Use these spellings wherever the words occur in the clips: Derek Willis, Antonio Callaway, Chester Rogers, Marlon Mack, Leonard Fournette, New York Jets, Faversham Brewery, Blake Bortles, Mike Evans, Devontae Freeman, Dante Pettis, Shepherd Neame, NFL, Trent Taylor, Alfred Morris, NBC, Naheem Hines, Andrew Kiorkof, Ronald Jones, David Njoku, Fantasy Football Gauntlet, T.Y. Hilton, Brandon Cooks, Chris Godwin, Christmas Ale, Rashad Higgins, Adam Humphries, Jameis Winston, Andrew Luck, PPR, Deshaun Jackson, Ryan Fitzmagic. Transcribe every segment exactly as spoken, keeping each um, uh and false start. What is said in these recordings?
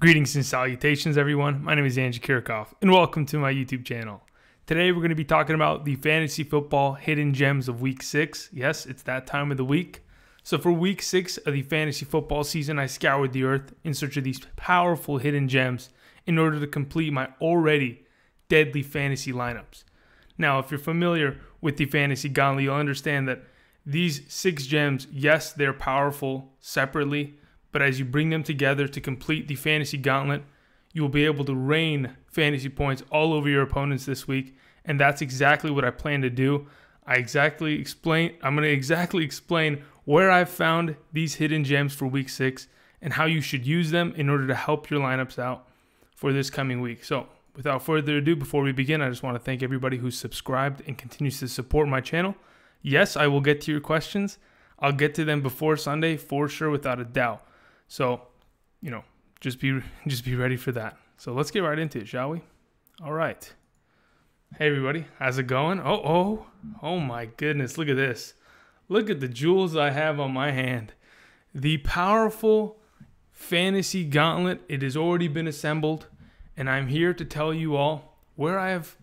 Greetings and salutations, everyone. My name is Andrew Kiorkof, and welcome to my YouTube channel. Today, we're going to be talking about the fantasy football hidden gems of week six. Yes, it's that time of the week. So for week six of the fantasy football season, I scoured the earth in search of these powerful hidden gems in order to complete my already deadly fantasy lineups. Now, if you're familiar with the fantasy gauntlet, you'll understand that these six gems, yes, they're powerful separately, but as you bring them together to complete the fantasy gauntlet, you will be able to rain fantasy points all over your opponents this week. And that's exactly what I plan to do. I exactly explain, I'm going to exactly explain where I've found these hidden gems for week six and how you should use them in order to help your lineups out for this coming week. So without further ado, before we begin, I just want to thank everybody who's subscribed and continues to support my channel. Yes, I will get to your questions. I'll get to them before Sunday for sure, without a doubt. So, you know, just be just be ready for that. So let's get right into it, shall we? All right. Hey, everybody. How's it going? Oh, oh, oh, my goodness. Look at this. Look at the jewels I have on my hand. The powerful fantasy gauntlet. It has already been assembled, and I'm here to tell you all where I have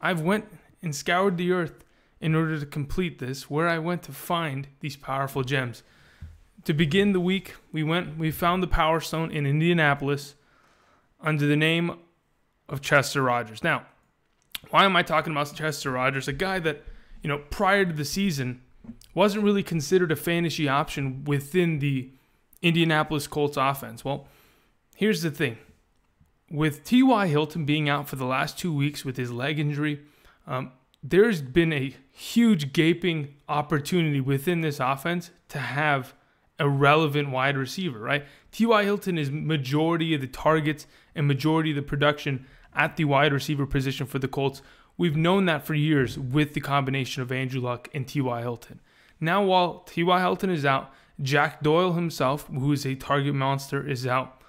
I've went and scoured the earth in order to complete this, where I went to find these powerful gems. To begin the week, we went, we found the Power Stone in Indianapolis under the name of Chester Rogers. Now, why am I talking about Chester Rogers? A guy that, you know, prior to the season wasn't really considered a fantasy option within the Indianapolis Colts offense. Well, here's the thing. With T Y Hilton being out for the last two weeks with his leg injury, um, there's been a huge gaping opportunity within this offense to have a relevant wide receiver, right? T Y Hilton is majority of the targets and majority of the production at the wide receiver position for the Colts. We've known that for years with the combination of Andrew Luck and T Y Hilton. Now, while T Y Hilton is out, Jack Doyle himself, who is a target monster, is out.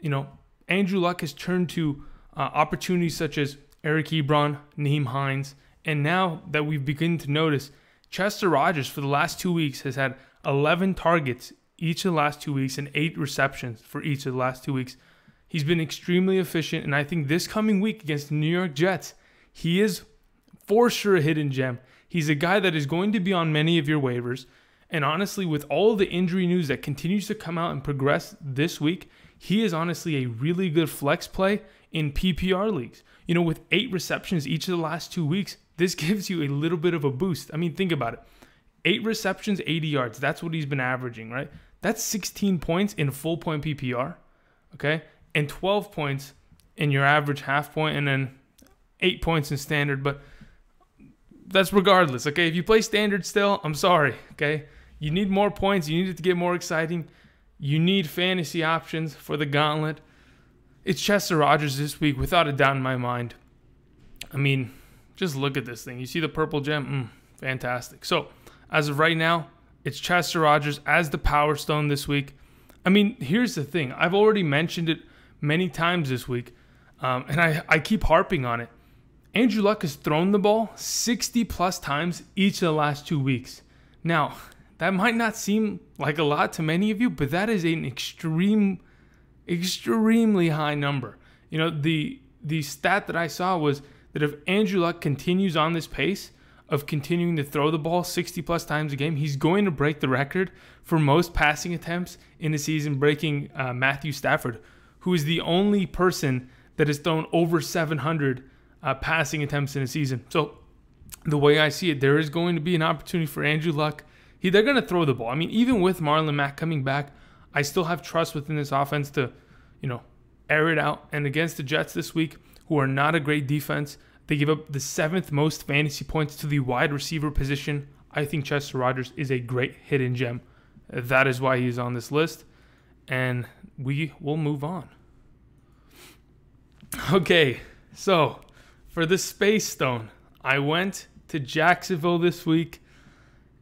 You know, Andrew Luck has turned to uh, opportunities such as Eric Ebron, Naheem Hines, and now that we've begun to notice, Chester Rogers for the last two weeks has had eleven targets each of the last two weeks and eight receptions for each of the last two weeks. He's been extremely efficient, and I think this coming week against the New York Jets, he is for sure a hidden gem. He's a guy that is going to be on many of your waivers, and honestly, with all the injury news that continues to come out and progress this week, he is honestly a really good flex play in P P R leagues. You know, with eight receptions each of the last two weeks, this gives you a little bit of a boost. I mean, think about it. Eight receptions, eighty yards. That's what he's been averaging, right? That's sixteen points in full point P P R, okay? And twelve points in your average half point, and then eight points in standard, but that's regardless, okay? If you play standard still, I'm sorry, okay? You need more points. You need it to get more exciting. You need fantasy options for the gauntlet. It's Chester Rogers this week, without a doubt in my mind. I mean, just look at this thing. You see the purple gem? Mm, fantastic. So, as of right now, it's Chester Rogers as the Power Stone this week. I mean, here's the thing. I've already mentioned it many times this week, um, and I, I keep harping on it. Andrew Luck has thrown the ball sixty-plus times each of the last two weeks. Now, that might not seem like a lot to many of you, but that is an extreme, extremely high number. You know, the, the stat that I saw was that if Andrew Luck continues on this pace of continuing to throw the ball sixty plus times a game, he's going to break the record for most passing attempts in a season, breaking uh, Matthew Stafford, who is the only person that has thrown over seven hundred uh, passing attempts in a season. So the way I see it, there is going to be an opportunity for Andrew Luck. He, they're going to throw the ball. I mean, even with Marlon Mack coming back, I still have trust within this offense to, you know, air it out. And against the Jets this week, who are not a great defense, they give up the seventh most fantasy points to the wide receiver position. I think Chester Rogers is a great hidden gem. That is why he's on this list. And we will move on. Okay, so for the Space Stone, I went to Jacksonville this week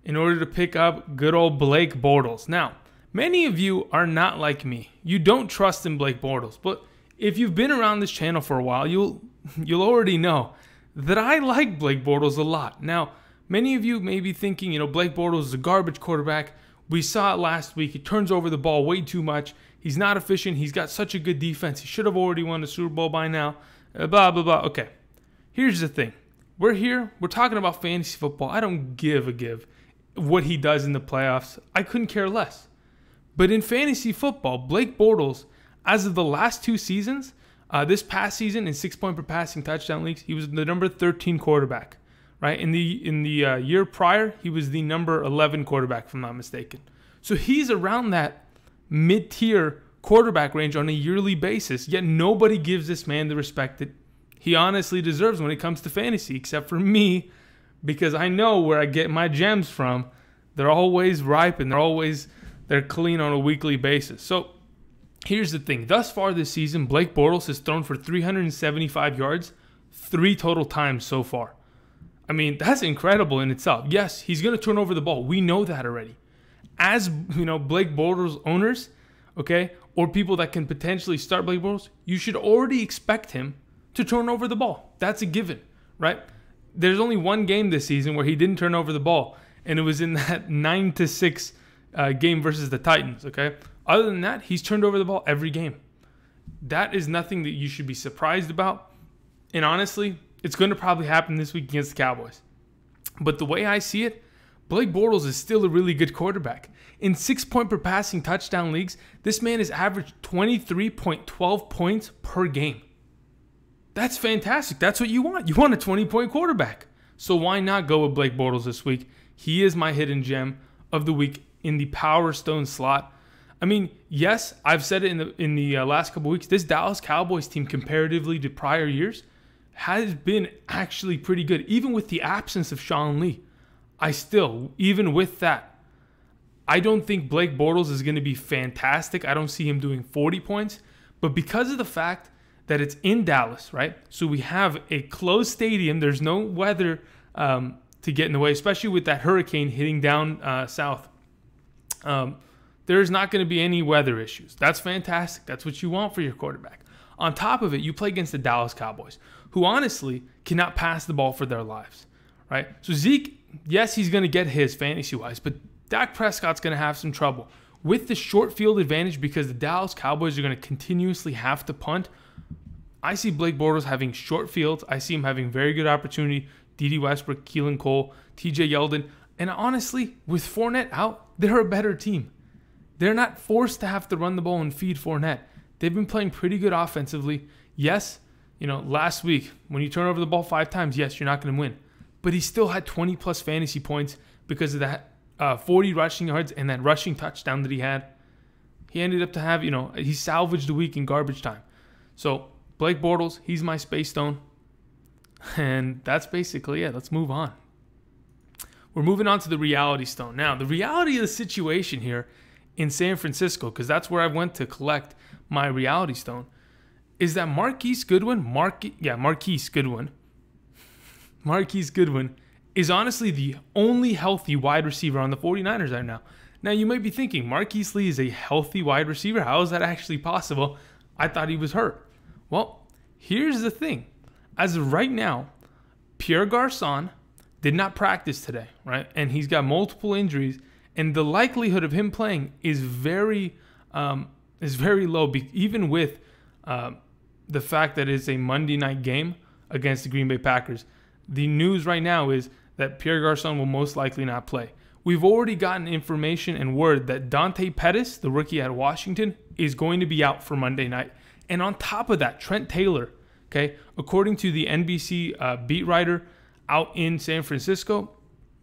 in order to pick up good old Blake Bortles. Now, many of you are not like me. You don't trust in Blake Bortles, but if you've been around this channel for a while, you'll you'll already know that I like Blake Bortles a lot. Now, many of you may be thinking, you know, Blake Bortles is a garbage quarterback. We saw it last week. He turns over the ball way too much. He's not efficient. He's got such a good defense. He should have already won the Super Bowl by now. Uh, blah, blah, blah. Okay. Here's the thing. We're here. We're talking about fantasy football. I don't give a give what he does in the playoffs. I couldn't care less. But in fantasy football, Blake Bortles, as of the last two seasons, uh, this past season in six-point per passing touchdown leagues, he was the number thirteen quarterback. Right? In the in the uh, year prior, he was the number eleven quarterback, if I'm not mistaken. So he's around that mid-tier quarterback range on a yearly basis, yet nobody gives this man the respect that he honestly deserves when it comes to fantasy, except for me, because I know where I get my gems from. They're always ripe, and they're always they're clean on a weekly basis. So here's the thing. Thus far this season, Blake Bortles has thrown for three hundred seventy-five yards three total times so far. I mean, that's incredible in itself. Yes, he's going to turn over the ball. We know that already. As, you know, Blake Bortles owners, okay, or people that can potentially start Blake Bortles, you should already expect him to turn over the ball. That's a given, right? There's only one game this season where he didn't turn over the ball, and it was in that nine to six uh, game versus the Titans, okay? Other than that, he's turned over the ball every game. That is nothing that you should be surprised about, and honestly, it's going to probably happen this week against the Cowboys. But the way I see it, Blake Bortles is still a really good quarterback. In six-point per passing touchdown leagues, this man has averaged twenty-three point one two points per game. That's fantastic. That's what you want. You want a twenty-point quarterback. So why not go with Blake Bortles this week? He is my hidden gem of the week in the Power Stone slot. I mean, yes, I've said it in the, in the uh, last couple weeks. This Dallas Cowboys team, comparatively to prior years, has been actually pretty good. Even with the absence of Sean Lee, I still, even with that, I don't think Blake Bortles is going to be fantastic. I don't see him doing forty points. But because of the fact that it's in Dallas, right? So we have a closed stadium. There's no weather um, to get in the way, especially with that hurricane hitting down uh, south. Um, there's not going to be any weather issues. That's fantastic. That's what you want for your quarterback. On top of it, you play against the Dallas Cowboys, who honestly cannot pass the ball for their lives, right? So Zeke, yes, he's going to get his fantasy-wise, but Dak Prescott's going to have some trouble. With the short field advantage, because the Dallas Cowboys are going to continuously have to punt, I see Blake Bortles having short fields. I see him having very good opportunity. Dede Westbrook, Keelan Cole, T J. Yeldon. And honestly, with Fournette out, they're a better team. They're not forced to have to run the ball and feed Fournette. They've been playing pretty good offensively. Yes, you know, last week, when you turn over the ball five times, yes, you're not going to win. But he still had twenty-plus fantasy points because of that uh, forty rushing yards and that rushing touchdown that he had. He ended up to have, you know, he salvaged the week in garbage time. So, Blake Bortles, he's my space stone. And that's basically it. Let's move on. We're moving on to the reality stone. Now, the reality of the situation here in San Francisco, because that's where I went to collect my reality stone, is that Marquise Goodwin, Mark, yeah, Marquise Goodwin, Marquise Goodwin is honestly the only healthy wide receiver on the 49ers right now. Now, you might be thinking, Marquise Lee is a healthy wide receiver. How is that actually possible? I thought he was hurt. Well, here's the thing. As of right now, Pierre Garçon did not practice today, right? And he's got multiple injuries, and the likelihood of him playing is very, um, is very low, even with uh, the fact that it's a Monday night game against the Green Bay Packers. The news right now is that Pierre Garçon will most likely not play. We've already gotten information and word that Dante Pettis, the rookie at Washington, is going to be out for Monday night. And on top of that, Trent Taylor, okay, according to the N B C uh, beat writer out in San Francisco,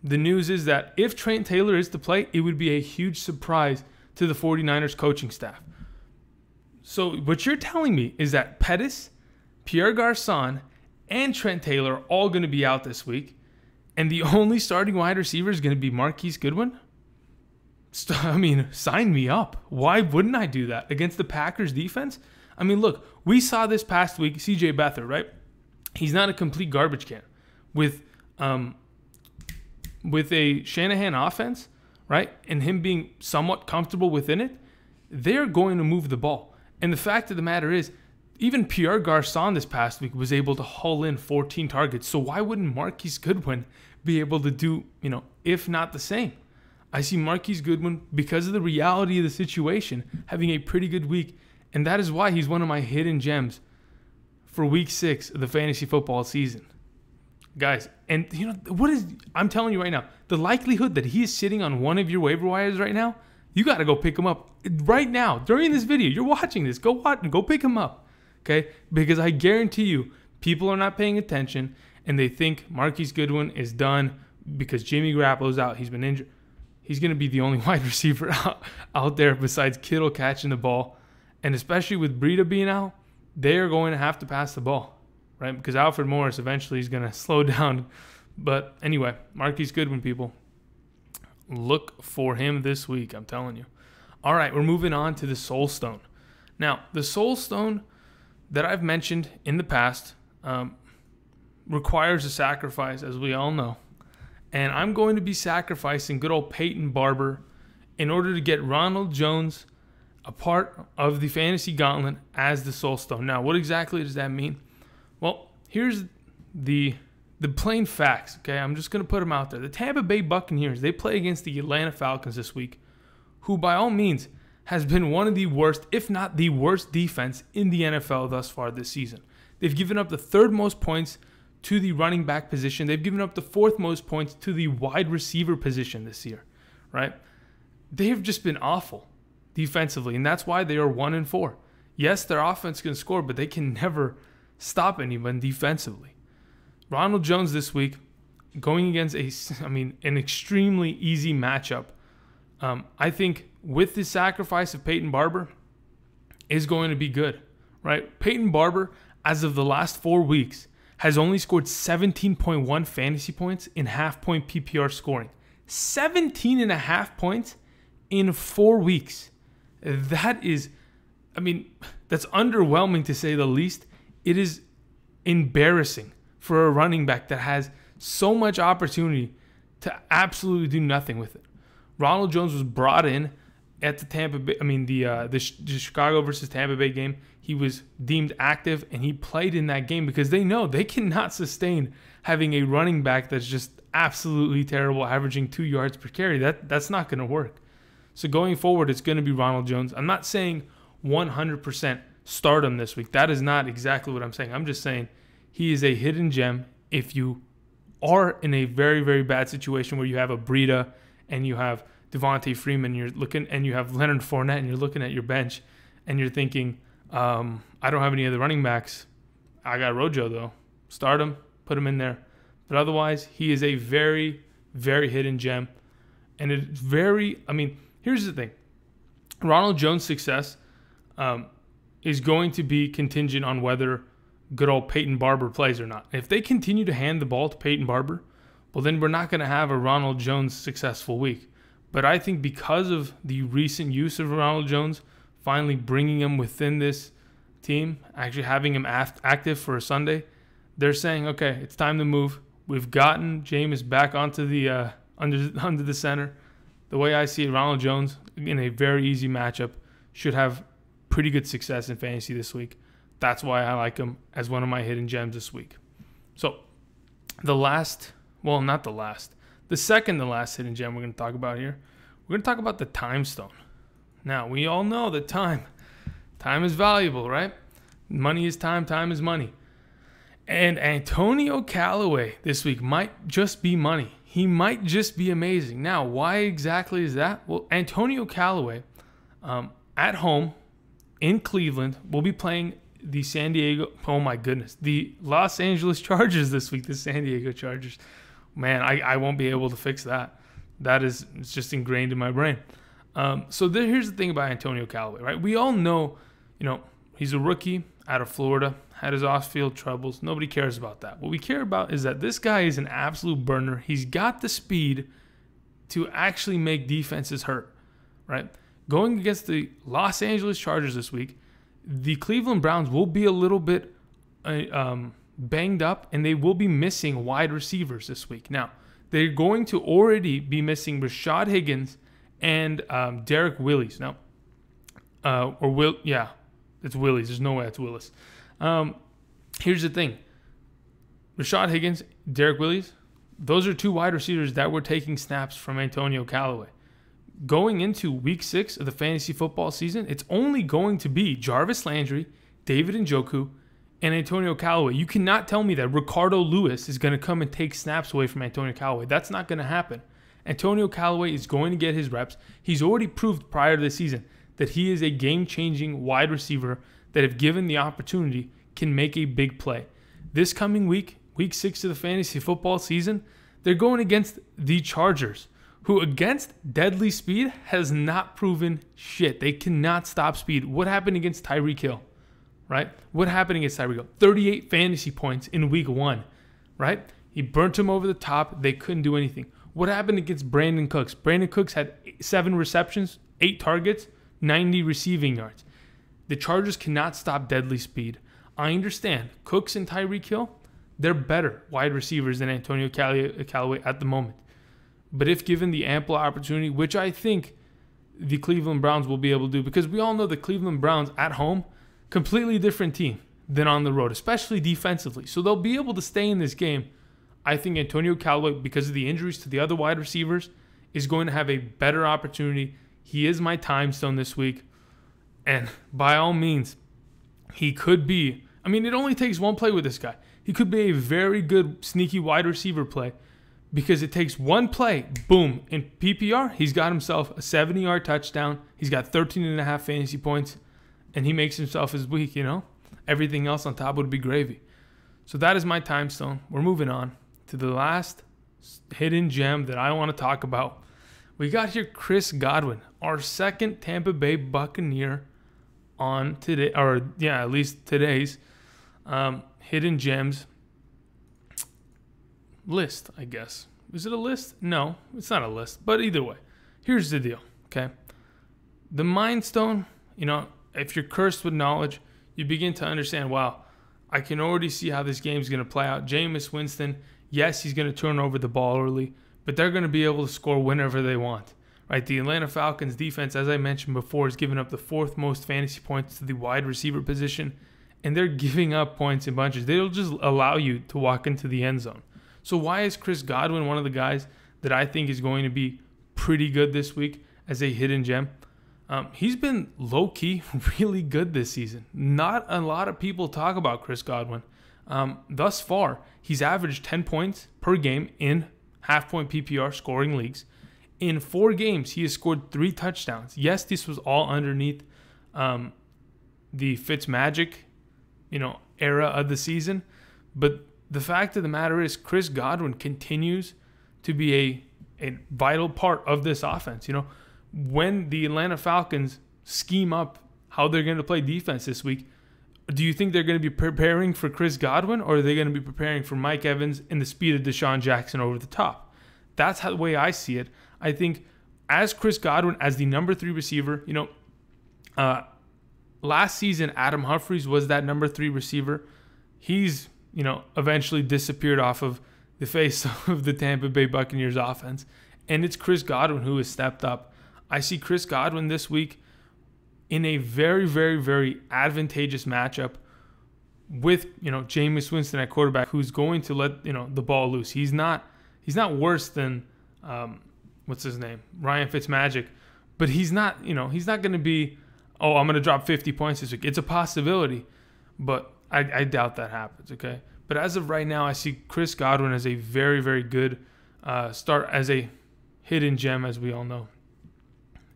the news is that if Trent Taylor is to play, it would be a huge surprise to the 49ers coaching staff. So what you're telling me is that Pettis, Pierre Garçon, and Trent Taylor are all going to be out this week, and the only starting wide receiver is going to be Marquise Goodwin? St I mean, sign me up. Why wouldn't I do that against the Packers defense? I mean, look, we saw this past week, C J. Beathard, right? He's not a complete garbage can. With, um, with a Shanahan offense, right, and him being somewhat comfortable within it, they're going to move the ball. And the fact of the matter is, even Pierre Garçon this past week was able to haul in fourteen targets. So why wouldn't Marquise Goodwin be able to do, you know, if not the same? I see Marquise Goodwin, because of the reality of the situation, having a pretty good week. And that is why he's one of my hidden gems for week six of the fantasy football season. Guys, and you know, what is, I'm telling you right now, the likelihood that he is sitting on one of your waiver wires right now, you got to go pick him up right now. During this video, you're watching this, go watch and go pick him up. Okay? Because I guarantee you, people are not paying attention and they think Marquise Goodwin is done because Jimmy Garoppolo's out. He's been injured. He's going to be the only wide receiver out, out there besides Kittle catching the ball. And especially with Breida being out, they are going to have to pass the ball, right? Because Alfred Morris eventually is going to slow down. But anyway, Marquise Goodwin, people, look for him this week, I'm telling you. All right, we're moving on to the Soul Stone. Now, the Soul Stone that I've mentioned in the past um, requires a sacrifice, as we all know. And I'm going to be sacrificing good old Peyton Barber in order to get Ronald Jones a part of the fantasy gauntlet as the Soul Stone. Now, what exactly does that mean? Well, here's the the plain facts, okay? I'm just going to put them out there. The Tampa Bay Buccaneers, they play against the Atlanta Falcons this week, who by all means has been one of the worst, if not the worst defense in the N F L thus far this season. They've given up the third most points to the running back position. They've given up the fourth most points to the wide receiver position this year, right? They have just been awful defensively, and that's why they are one and four. Yes, their offense can score, but they can never stop anyone defensively. Ronald Jones this week going against a, I mean, an extremely easy matchup. Um, I think with the sacrifice of Peyton Barber is going to be good, right? Peyton Barber, as of the last four weeks, has only scored seventeen point one fantasy points in half-point P P R scoring. seventeen and a half points in four weeks. That is, I mean, that's underwhelming to say the least. It is embarrassing for a running back that has so much opportunity to absolutely do nothing with it. Ronald Jones was brought in at the Tampa Bay, I mean, the, uh, the Chicago versus Tampa Bay game. He was deemed active, and he played in that game because they know they cannot sustain having a running back that's just absolutely terrible, averaging two yards per carry. That, that's not going to work. So going forward, it's going to be Ronald Jones. I'm not saying one hundred percent start him this week. That is not exactly what I'm saying. I'm just saying he is a hidden gem if you are in a very, very bad situation where you have a Breida and you have Devontae Freeman, you're looking, and you have Leonard Fournette, and you're looking at your bench, and you're thinking, um, I don't have any other running backs. I got Rojo, though. Start him, put him in there. But otherwise, he is a very, very hidden gem. And it's very, I mean... Here's the thing. Ronald Jones' success um, is going to be contingent on whether good old Peyton Barber plays or not. If they continue to hand the ball to Peyton Barber, well, then we're not going to have a Ronald Jones successful week. But I think because of the recent use of Ronald Jones, finally bringing him within this team, actually having him act active for a Sunday, they're saying, okay, it's time to move. We've gotten Jameis back onto the uh, under, under the center. The way I see it, Ronald Jones, in a very easy matchup, should have pretty good success in fantasy this week. That's why I like him as one of my hidden gems this week. So the last, well, not the last, the second to last hidden gem we're going to talk about here, we're going to talk about the Time Stone. Now, we all know that time, time is valuable, right? Money is time, time is money. And Antonio Callaway this week might just be money. He might just be amazing. Now, why exactly is that? Well, Antonio Callaway um, at home in Cleveland will be playing the San Diego, oh my goodness, the Los Angeles Chargers this week, the San Diego Chargers. Man, I, I won't be able to fix that. That is, it's just ingrained in my brain. Um, so there, here's the thing about Antonio Callaway, right? We all know, you know, he's a rookie out of Florida, had his off-field troubles. Nobody cares about that. What we care about is that this guy is an absolute burner. He's got the speed to actually make defenses hurt, right? Going against the Los Angeles Chargers this week, the Cleveland Browns will be a little bit uh, um, banged up, and they will be missing wide receivers this week. Now, they're going to already be missing Rashad Higgins and um, Derek Willis. Now, uh, or Will, yeah, it's Willis. There's no way it's Willis. Um, here's the thing. Rashad Higgins, Derek Willis, those are two wide receivers that were taking snaps from Antonio Callaway. going into week six of the fantasy football season, it's only going to be Jarvis Landry, David Njoku, and Antonio Callaway. You cannot tell me that Ricardo Lewis is going to come and take snaps away from Antonio Callaway. That's not going to happen. Antonio Callaway is going to get his reps. He's already proved prior to the season that he is a game-changing wide receiver that, if given the opportunity, can make a big play. This coming week, week six of the fantasy football season, they're going against the Chargers, who against deadly speed has not proven shit. They cannot stop speed. What happened against Tyreek Hill? Right? What happened against Tyreek Hill? thirty-eight fantasy points in week one, right? He burnt him over the top. They couldn't do anything. What happened against Brandon Cooks? Brandon Cooks had seven receptions, eight targets, ninety receiving yards. The Chargers cannot stop deadly speed. I understand Cooks and Tyreek Hill, they're better wide receivers than Antonio Callaway at the moment. But if given the ample opportunity, which I think the Cleveland Browns will be able to do, because we all know the Cleveland Browns at home, completely different team than on the road, especially defensively. So they'll be able to stay in this game. I think Antonio Callaway, because of the injuries to the other wide receivers, is going to have a better opportunity. He is my time stone this week. And by all means, he could be, I mean, it only takes one play with this guy. He could be a very good sneaky wide receiver play, because it takes one play, boom. In P P R, he's got himself a seventy-yard touchdown. He's got thirteen and a half fantasy points, and he makes himself his week, you know? Everything else on top would be gravy. So that is my time stone. We're moving on to the last hidden gem that I want to talk about. We got here Chris Godwin, our second Tampa Bay Buccaneer on today, or yeah, at least today's um, hidden gems list, I guess. Is it a list? No, it's not a list, but either way, here's the deal, okay? The Mind Stone, you know, if you're cursed with knowledge, you begin to understand, wow, I can already see how this game's going to play out. Jameis Winston, yes, he's going to turn over the ball early, but they're going to be able to score whenever they want, right? The Atlanta Falcons defense, as I mentioned before, is giving up the fourth most fantasy points to the wide receiver position, and they're giving up points in bunches. They'll just allow you to walk into the end zone. So why is Chris Godwin one of the guys that I think is going to be pretty good this week as a hidden gem? Um, he's been low-key really good this season. Not a lot of people talk about Chris Godwin. Um, thus far, he's averaged ten points per game in half-point P P R scoring leagues. In four games, he has scored three touchdowns. Yes, this was all underneath um, the Fitzmagic, you know, era of the season. But the fact of the matter is Chris Godwin continues to be a, a vital part of this offense, you know. When the Atlanta Falcons scheme up how they're going to play defense this week, do you think they're going to be preparing for Chris Godwin, or are they going to be preparing for Mike Evans and the speed of Deshaun Jackson over the top? That's how, the way I see it. I think as Chris Godwin, as the number three receiver, you know, uh, last season Adam Humphries was that number three receiver. He's, you know, eventually disappeared off of the face of the Tampa Bay Buccaneers offense. And it's Chris Godwin who has stepped up. I see Chris Godwin this week in a very, very, very advantageous matchup with, you know, Jameis Winston at quarterback, who's going to let, you know, the ball loose. He's not he's not worse than um, what's his name, Ryan Fitzmagic, but he's not, you know, he's not going to be, oh, I'm going to drop fifty points this week. It's a possibility, but I, I doubt that happens. Okay, but as of right now, I see Chris Godwin as a very, very good uh, start as a hidden gem, as we all know.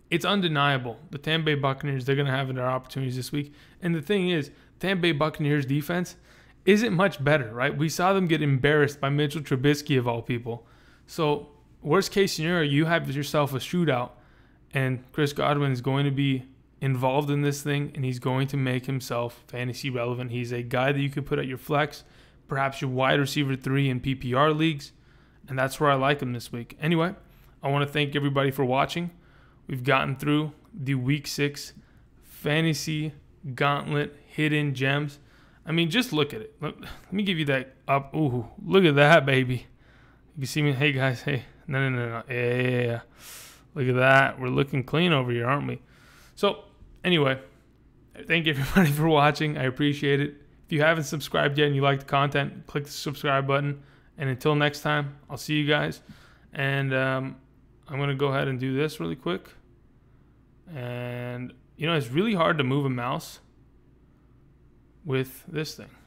It's undeniable. The Tampa Bay Buccaneers, they're going to have their opportunities this week. And the thing is, Tampa Bay Buccaneers defense isn't much better, right? We saw them get embarrassed by Mitchell Trubisky, of all people. So worst case scenario, you have yourself a shootout, and Chris Godwin is going to be involved in this thing, and he's going to make himself fantasy relevant. He's a guy that you could put at your flex, perhaps your wide receiver three in P P R leagues, and that's where I like him this week. Anyway, I want to thank everybody for watching. We've gotten through the week six fantasy gauntlet hidden gems. I mean, just look at it. Let, let me give you that up. Ooh, look at that, baby. You can see me. Hey, guys. Hey, no, no, no, no. Yeah. Look at that. We're looking clean over here, aren't we? So, anyway, thank you everybody for watching. I appreciate it. If you haven't subscribed yet and you like the content, click the subscribe button. And until next time, I'll see you guys. And, um, I'm going to go ahead and do this really quick. And, you know, it's really hard to move a mouse with this thing.